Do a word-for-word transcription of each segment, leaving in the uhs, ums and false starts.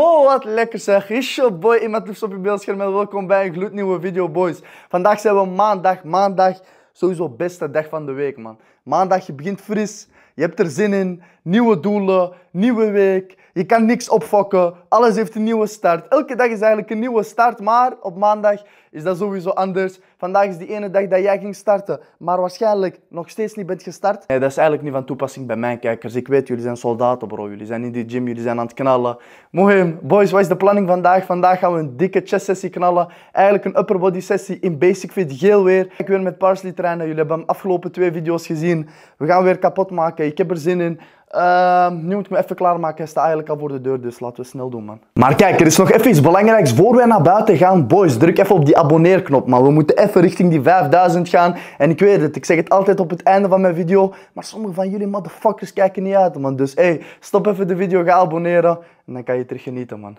Oh, wat lekker zeg. Is je boy Imadlifts op je beeldscherm en welkom bij een gloednieuwe video, boys. Vandaag zijn we maandag, maandag, sowieso beste dag van de week, man. Maandag, je begint fris, je hebt er zin in, nieuwe doelen, nieuwe week, je kan niks opfokken, alles heeft een nieuwe start. Elke dag is eigenlijk een nieuwe start, maar op maandag is dat sowieso anders. Vandaag is die ene dag dat jij ging starten, maar waarschijnlijk nog steeds niet bent gestart. Nee, dat is eigenlijk niet van toepassing bij mijn kijkers. Ik weet, jullie zijn soldaten, bro. Jullie zijn in die gym, jullie zijn aan het knallen. Mooi, boys, wat is de planning vandaag? Vandaag gaan we een dikke chest sessie knallen. Eigenlijk een upper body sessie in Basic Fit, Geel weer. Ik weer met Parsley trainen. Jullie hebben hem afgelopen twee video's gezien. We gaan weer kapot maken. Ik heb er zin in. Uh, nu moet ik me even klaarmaken. Hij staat eigenlijk al voor de deur, dus laten we snel doen, man. Maar kijk, er is nog even iets belangrijks. Voor wij naar buiten gaan, boys, druk even op die abonneerknop, man. We moeten even richting die vijfduizend gaan. En ik weet het, ik zeg het altijd op het einde van mijn video, maar sommige van jullie motherfuckers kijken niet uit, man. Dus hey, stop even de video, ga abonneren en dan kan je terug genieten, man.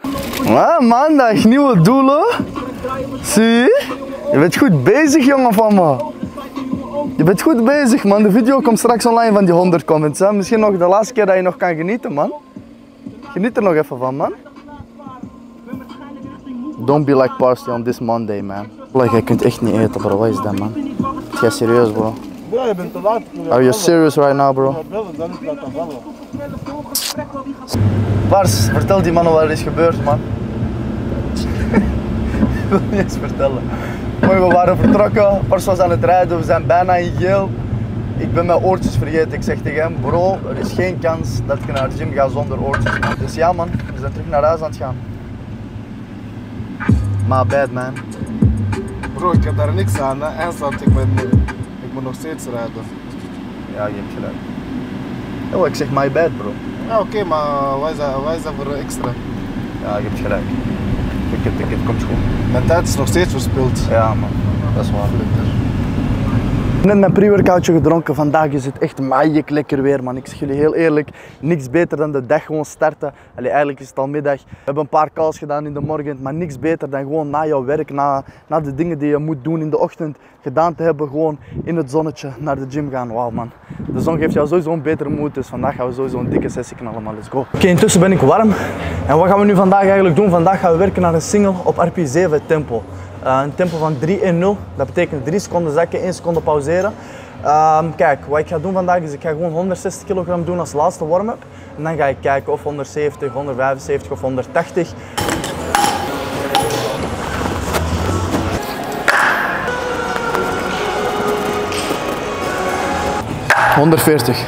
Ah, man, dat is nieuwe doelen. Zie je? Je bent goed bezig, jongen van me. Je bent goed bezig, man. De video komt straks online van die honderd comments. Hè? Misschien nog de laatste keer dat je nog kan genieten, man. Geniet er nog even van, man. Don't be like Parsley on this Monday, man. Bro, jij kunt echt niet eten, bro. Wat is dat, man? Ben jij serieus, bro? Bro, je bent te laat. Are you serious right now, bro? Pars, vertel die mannen wat er is gebeurd, man. Ik wil niet eens vertellen. Mooi, we waren vertrokken, Pars was aan het rijden, we zijn bijna in Geel. Ik ben mijn oortjes vergeten, ik zeg tegen hem, bro, er is geen kans dat ik naar de gym ga zonder oortjes, man. Dus ja, man, we zijn terug naar huis aan het gaan. My bad, man. Bro, ik heb daar niks aan, hè. Eindstand, ik, ben, ik moet nog steeds rijden. Ja, je hebt gelijk. Yo, ik zeg my bad, bro. Ja, oké, okay, maar wat is, dat, wat is dat voor extra? Ja, je hebt gelijk. Ticket, ticket, komt goed. Mijn tijd is nog steeds verspild. Ja, man, dat is waar. Ik heb net mijn pre-workoutje gedronken. Vandaag is het echt maaiek lekker weer, man. Ik zeg jullie heel eerlijk, niks beter dan de dag gewoon starten. Allee, eigenlijk is het al middag. We hebben een paar calls gedaan in de morgen, maar niks beter dan gewoon na jouw werk, na, na de dingen die je moet doen in de ochtend, gedaan te hebben, gewoon in het zonnetje naar de gym gaan. Wauw, man. De zon geeft jou sowieso een betere moed, dus vandaag gaan we sowieso een dikke sessie knallen, man. Let's go. Oké, okay, intussen ben ik warm. En wat gaan we nu vandaag eigenlijk doen? Vandaag gaan we werken naar een single op R P zeven tempo. Uh, een tempo van drie en nul, dat betekent drie seconden zakken, één seconde pauzeren. Um, kijk, wat ik ga doen vandaag is ik ga gewoon honderdzestig kilogram doen als laatste warm-up. En dan ga ik kijken of honderdzeventig, honderdvijfenzeventig of honderdtachtig. honderdveertig.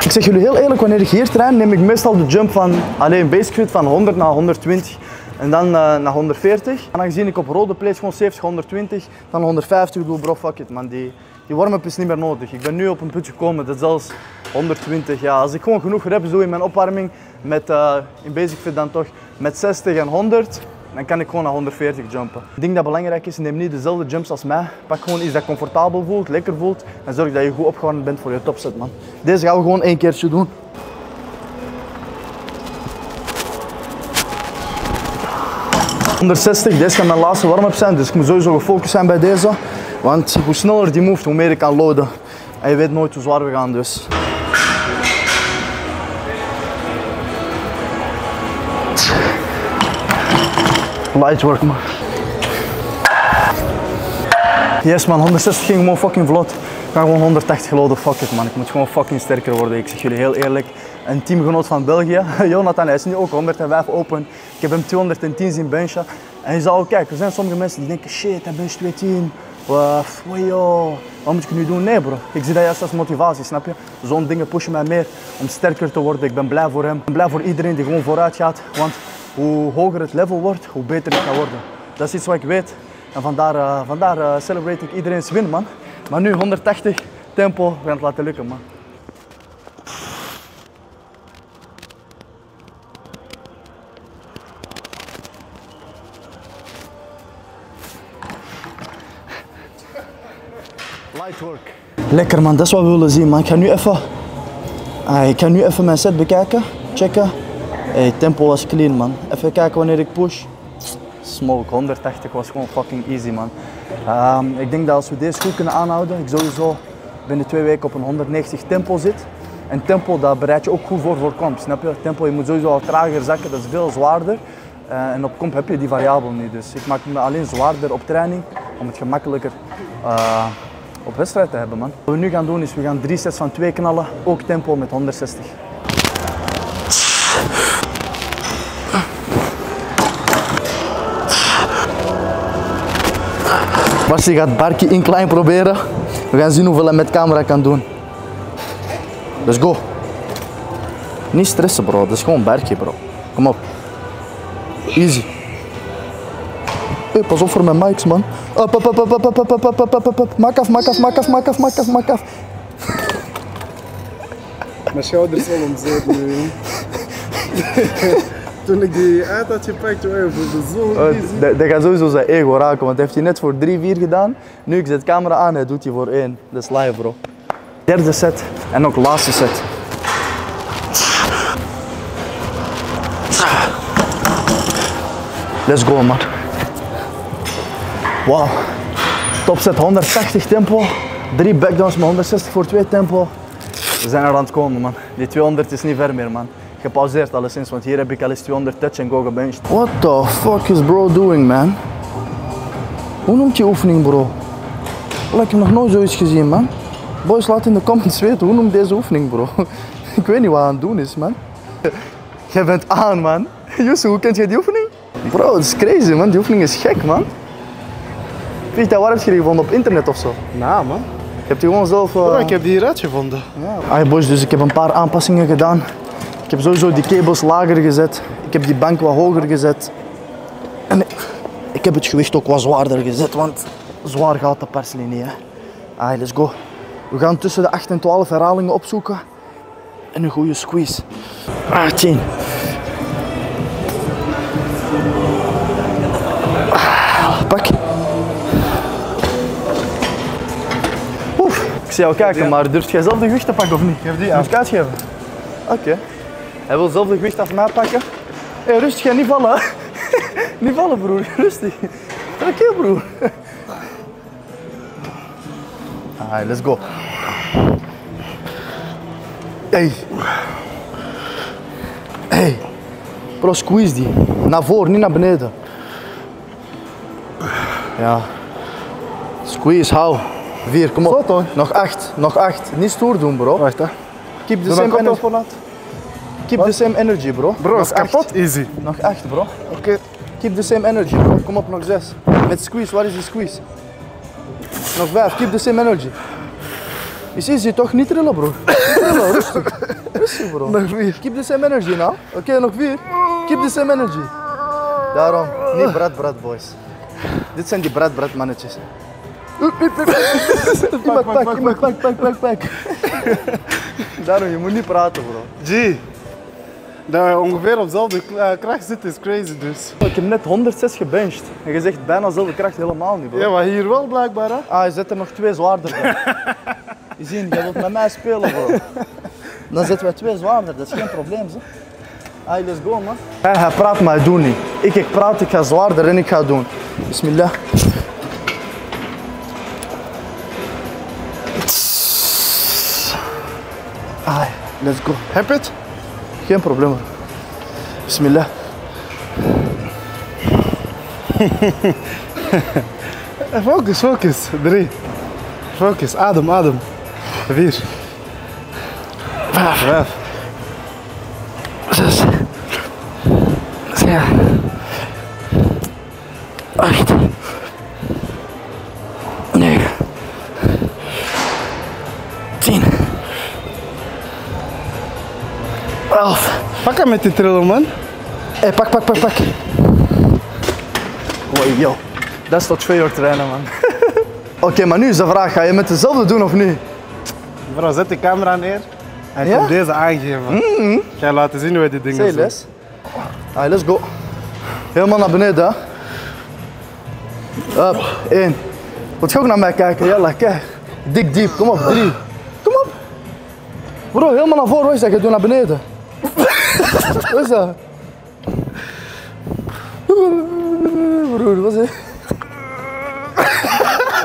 Ik zeg jullie heel eerlijk, wanneer ik hier train, neem ik meestal de jump van alleen basic fit van honderd naar honderdtwintig. En dan uh, naar honderdveertig. En aangezien ik op rode plates gewoon zeventig, honderdtwintig, dan honderdvijftig doe, bro, fuck it, man. Die, die warm-up is niet meer nodig. Ik ben nu op een puntje gekomen, dat is zelfs honderdtwintig. Ja, als ik gewoon genoeg reps doe in mijn opwarming, met, uh, in basic fit dan toch, met zestig en honderd, dan kan ik gewoon naar honderdveertig jumpen. Het ding dat belangrijk is, neem niet dezelfde jumps als mij. Pak gewoon iets dat comfortabel voelt, lekker voelt. En zorg dat je goed opgewarmd bent voor je topset, man. Deze gaan we gewoon één keertje doen. honderdzestig, deze gaat mijn laatste warm-up zijn, dus ik moet sowieso gefocust zijn bij deze. Want hoe sneller die move, hoe meer ik kan loaden. En je weet nooit hoe zwaar we gaan, dus. Light work, man. Yes, man, honderdzestig ging gewoon fucking vlot. Ik ga gewoon honderdtachtig loaden, fuck it, man. Ik moet gewoon fucking sterker worden, ik zeg jullie heel eerlijk. Een teamgenoot van België, Jonathan, hij is nu ook honderdvijf open. Ik heb hem tweehonderdtien zien benchen. En je zou ook kijken, er zijn sommige mensen die denken, shit, hij bencht tweehonderdtien. Waf, wow, wat moet ik nu doen? Nee, bro. Ik zie dat juist als motivatie, snap je? Zo'n dingen pushen mij meer om sterker te worden. Ik ben blij voor hem. Ik ben blij voor iedereen die gewoon vooruit gaat. Want hoe hoger het level wordt, hoe beter ik ga worden. Dat is iets wat ik weet. En vandaar, uh, vandaar uh, celebrate ik iedereen's win, man. Maar nu honderdtachtig tempo, we gaan het laten lukken, man. Lekker, man, dat is wat we willen zien, man. Ik ga nu even, ah, ik ga nu even mijn set bekijken, checken. Hey, tempo was clean, man. Even kijken wanneer ik push. Smoke, honderdtachtig was gewoon fucking easy, man. Um, ik denk dat als we deze goed kunnen aanhouden, ik sowieso binnen twee weken op een honderdnegentig tempo zit. En tempo, daar bereid je ook goed voor voor komp, snap je? Tempo, je moet sowieso al trager zakken, dat is veel zwaarder. Uh, en op komp heb je die variabel niet, dus ik maak me alleen zwaarder op training om het gemakkelijker uh, op wedstrijd te hebben, man. Wat we nu gaan doen is, we gaan drie sets van twee knallen, ook tempo met honderdzestig. Parsley gaat barkie in klein proberen. We gaan zien hoeveel hij met camera kan doen. Let's go. Niet stressen, bro. Dat is gewoon barkie, bro. Kom op. Easy. Hey, pas op voor mijn mics, man. Op, op, op, op, op, op, op, op, op, op. Maak af, maak af, maak af, maak af, maak af, maak af. Mijn schouders zijn ontzettend nu. Toen ik die uit had gepakt, was het zo easy. Dat gaat sowieso zijn ego raken, want heeft hij net voor drie vier gedaan. Nu ik zet de camera aan, hij doet hij voor één. Dat is live, bro. Derde set en ook laatste set. Let's go, man. Wow. Topset honderdtachtig tempo. Drie backdowns met honderdzestig voor twee tempo. We zijn er aan het komen, man. Die tweehonderd is niet ver meer, man. Gepauzeerd alleszins, want hier heb ik al eens tweehonderd touch en go gebenched. What the fuck is bro doing, man? Hoe noemt je oefening, bro? Ik heb nog nooit zoiets gezien, man. Boys, laat in de comments weten, hoe noemt deze oefening, bro? Ik weet niet wat aan het doen is, man. Jij bent aan, man. Jussu, hoe kent jij die oefening? Bro, dat is crazy, man. Die oefening is gek, man. Weet je, waar heb je die gevonden? Op internet of zo? Nou, man. Je hebt die gewoon zelf... Uh... Bro, ik heb die eruit gevonden. Ja. Ay, boys, dus ik heb een paar aanpassingen gedaan. Ik heb sowieso die kabels lager gezet. Ik heb die bank wat hoger gezet. En ik heb het gewicht ook wat zwaarder gezet, want zwaar gaat de Parsley niet, hè. Ay, let's go. We gaan tussen de acht en twaalf herhalingen opzoeken. En een goede squeeze. achttien. Pak. Oef. Ik zie jou kijken, maar durft jij zelf de gewicht te pakken of niet? Geef die aan. Moet ik uitgeven? Oké. Okay. Hij wil zelf de gewicht af mij pakken. Hé, hey, rustig, ga niet vallen. Niet vallen, broer. Rustig. Tranquil, broer. Allee, let's go. Hey. Hey. Bro, squeeze die. Naar voren, niet naar beneden. Ja. Squeeze, hou. Vier, kom op. Zo, nog acht, nog acht. Niet stoer doen, bro. Wacht, hè. Keep the same energy. Keep What? the same energy, bro. Bro, is kapot easy. Nog acht, bro. Oké. Okay. Keep the same energy, bro. Kom op, nog zes. Met squeeze, waar is die squeeze? Nog vijf, keep the same energy. Is easy toch? Niet trillen, bro. Niet trillen, rustig. Rustig, bro. Nog vier. Keep the same energy, nou. Oké, okay, nog vier. Keep the same energy. Daarom, niet brad, brad, boys. Dit zijn die brad, brad mannetjes. Iemand pak, iemand pak, pak, pak, pak. Daarom, je moet niet praten, bro. G. Dat we ongeveer op dezelfde kracht zitten is crazy, dus. Ik heb net honderdzes gebenched. En je zegt bijna dezelfde kracht helemaal niet, bro. Ja, maar hier wel blijkbaar, hè? Ah, je zet er nog twee zwaarder bij. Je ziet, jij wilt met mij spelen, bro. Dan zetten we twee zwaarder, dat is geen probleem, zo. Allee, let's go, man. Hij, hij praat, maar hij doet niet. Ik, ik praat, ik ga zwaarder en ik ga doen. Bismillah. Allee, let's go. Heb je het? Geen probleem. Bismillah. Focus, focus. Drie. Focus. Adem, adem. Vier. Vijf. Vijf. Zes. Zeven. Acht. Negen. Tien. elf. Pak hem met die trillen, man. Hey, pak, pak, pak, pak. Wow, yo. Dat is tot twee uur trainen, man. Oké, okay, maar nu is de vraag, ga je met dezelfde doen of niet? Bro, zet de camera neer en ja? Kom deze aangeven. Mm -hmm. Ik ga laten zien hoe je die dingen doet. Les. Allee, let's go. Helemaal naar beneden, hè. Up, één. Moet je ook naar mij kijken? Jalla, kijk. Dik diep, kom op, drie. Kom op. Bro, helemaal naar voren, wat is dat? Je doet naar beneden. Wat is dat? Broer, wat is dat?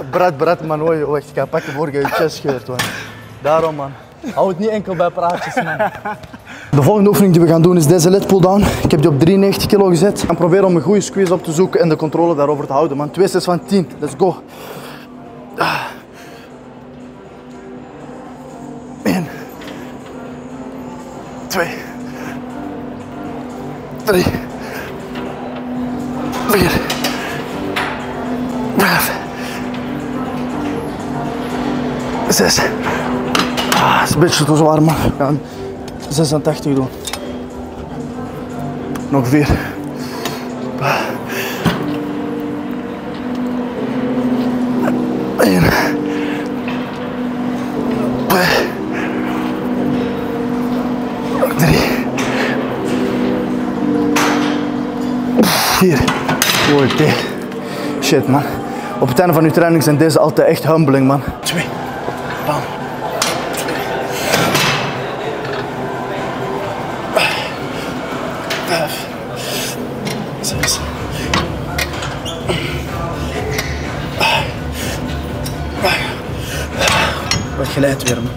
Brad, brad man, wacht, ik ga pakken voor je je chest scheurt, man. Daarom, man. Hou het niet enkel bij praatjes, man. De volgende oefening die we gaan doen is deze lat pull down. Ik heb die op drieënnegentig kilo gezet. En probeer om een goede squeeze op te zoeken en de controle daarover te houden, man. Twee sets van tien. Let's go. één, twee, drie, vier, vijf, zes. Ah, dat is een beetje te zwaar, man. We gaan zesentachtig doen. Nog vier. één, twee, drie, vier. Mooi, dit. Shit, man. Op het einde van uw training zijn deze altijd echt humbling, man. twee. Bam. Wat geleid weer, man.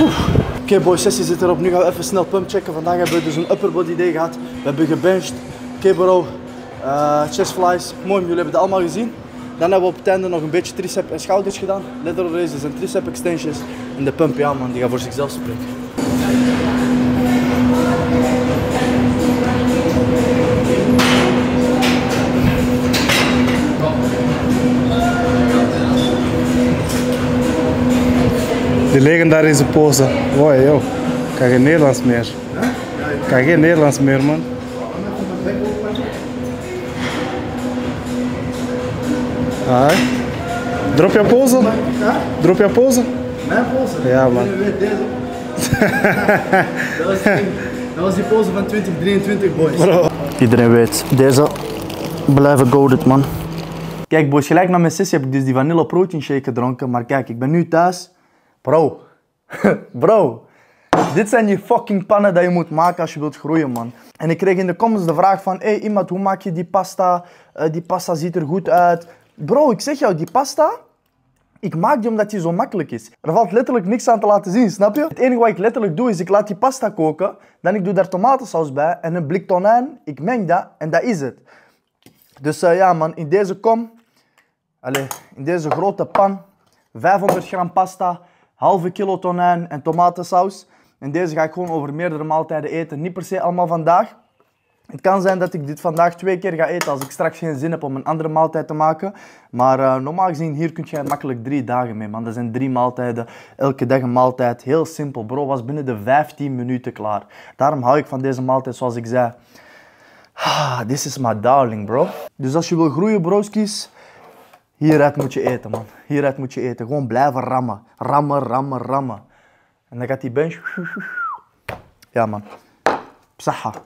Oké, okay, boy, sessie zit erop. Nu gaan we even snel pump checken. Vandaag hebben we dus een upper body day gehad. We hebben gebenched. Oké, okay, bro. Uh, chest flies. Mooi, jullie hebben het allemaal gezien. Dan hebben we op het einde nog een beetje tricep en schouders gedaan. Lateral raises en tricep extensions. En de pump, ja, man, die gaat voor zichzelf spreken. Die legendarische pose. Wow, joh. Ik kan geen Nederlands meer. Ik kan geen Nederlands meer, man. Hai. Drop je pose? Drop je pose? Mijn pose? Ja, man. Dat was die pose van twintig drieëntwintig, boys. Iedereen weet, deze blijven goated, man. Kijk, boys, gelijk na mijn sessie heb ik dus die vanille protein shake gedronken. Maar kijk, ik ben nu thuis. Bro, bro, dit zijn die fucking pannen dat je moet maken als je wilt groeien, man. En ik kreeg in de comments de vraag van, hé, hey, iemand, hoe maak je die pasta? Uh, die pasta ziet er goed uit. Bro, ik zeg jou, die pasta, ik maak die omdat die zo makkelijk is. Er valt letterlijk niks aan te laten zien, snap je? Het enige wat ik letterlijk doe is, ik laat die pasta koken, dan ik doe daar tomatensaus bij en een blik tonijn, ik meng dat en dat is het. Dus uh, ja, man, in deze kom, allez, in deze grote pan, vijfhonderd gram pasta, halve kilo tonijn en tomatensaus. En deze ga ik gewoon over meerdere maaltijden eten. Niet per se allemaal vandaag. Het kan zijn dat ik dit vandaag twee keer ga eten als ik straks geen zin heb om een andere maaltijd te maken. Maar uh, normaal gezien, hier kun je makkelijk drie dagen mee, man. Dat zijn drie maaltijden. Elke dag een maaltijd. Heel simpel, bro. Was binnen de vijftien minuten klaar. Daarom hou ik van deze maaltijd, zoals ik zei. Ah, this is my darling, bro. Dus als je wil groeien, broskies... Hieruit moet je eten, man. Hieruit moet je eten. Gewoon blijven rammen. Rammen, rammen, rammen. En dan gaat die bench... Ja, man. Psaha.